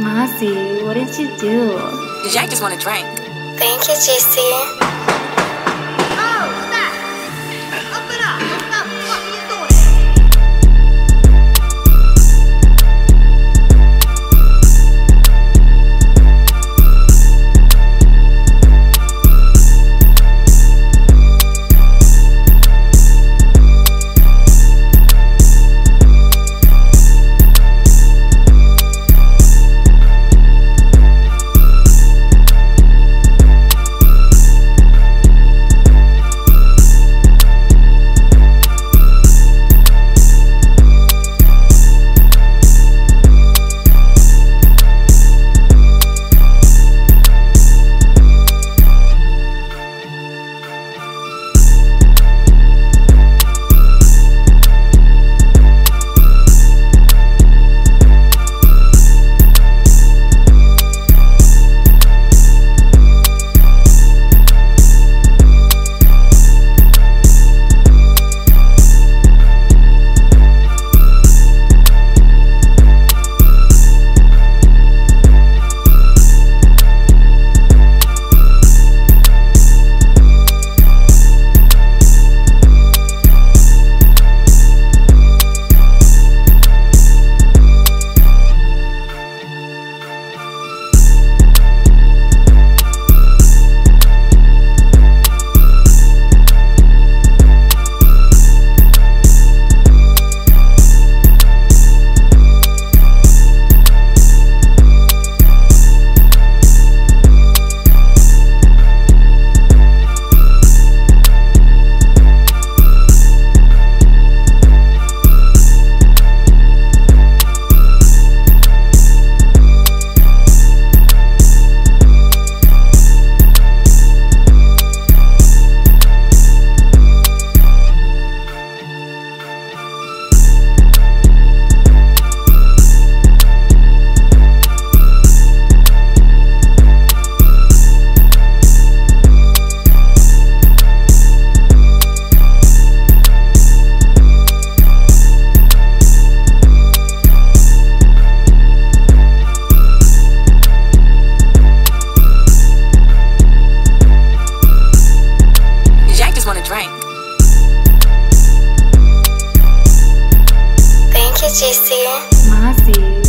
Marcy, what did you do? Jack just want a drink. Thank you, JC. Oh, stop! Open up! What the fuck are you JC. Marcy.